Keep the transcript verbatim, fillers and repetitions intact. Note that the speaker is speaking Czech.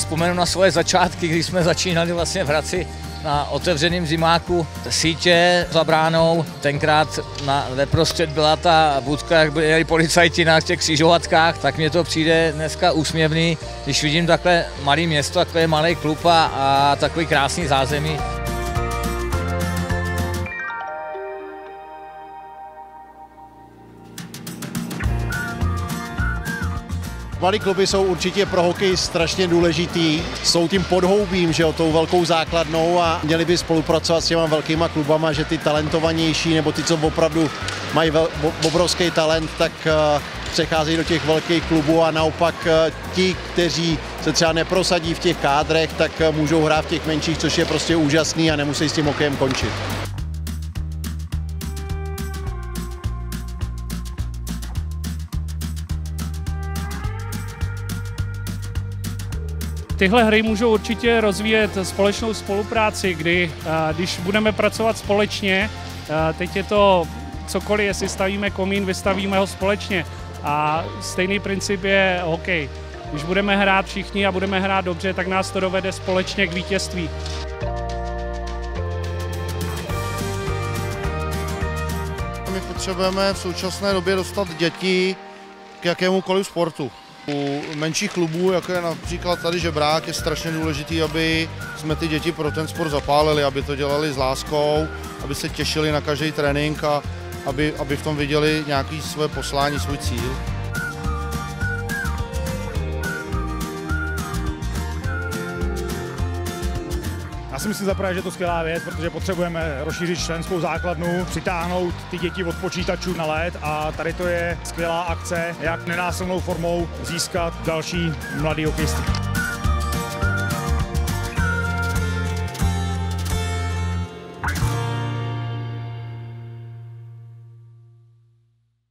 si vzpomenu na svoje začátky, když jsme začínali vlastně v Hradci na otevřeném zimáku sítě za bránou. Tenkrát na, neprostřed byla ta budka, jak byli policajti na těch křižovatkách, tak mně to přijde dneska úsměvný, když vidím takhle malé město, takhle malý klub a, a takový krásný zázemí. Malé kluby jsou určitě pro hokej strašně důležitý, jsou tím podhoubím, že jo, tou velkou základnou, a měli by spolupracovat s těma velkýma klubama, že ty talentovanější nebo ty, co opravdu mají vel, obrovský talent, tak uh, přecházejí do těch velkých klubů, a naopak uh, ti, kteří se třeba neprosadí v těch kádrech, tak uh, můžou hrát v těch menších, což je prostě úžasný a nemusí s tím hokejem končit. Tyhle hry můžou určitě rozvíjet společnou spolupráci, kdy když budeme pracovat společně, teď je to cokoliv, jestli stavíme komín, vystavíme ho společně, a stejný princip je hokej. Když budeme hrát všichni a budeme hrát dobře, tak nás to dovede společně k vítězství. My potřebujeme v současné době dostat děti k jakémukoliv sportu. U menších klubů, jako je například tady Žebrák, je strašně důležitý, aby jsme ty děti pro ten sport zapálili, aby to dělali s láskou, aby se těšili na každý trénink a aby, aby v tom viděli nějaké své poslání, svůj cíl. Já si myslím zaprvé, že je to skvělá věc, protože potřebujeme rozšířit členskou základnu, přitáhnout ty děti od počítačů na led, a tady to je skvělá akce, jak nenásilnou formou získat další mladý hokejisty.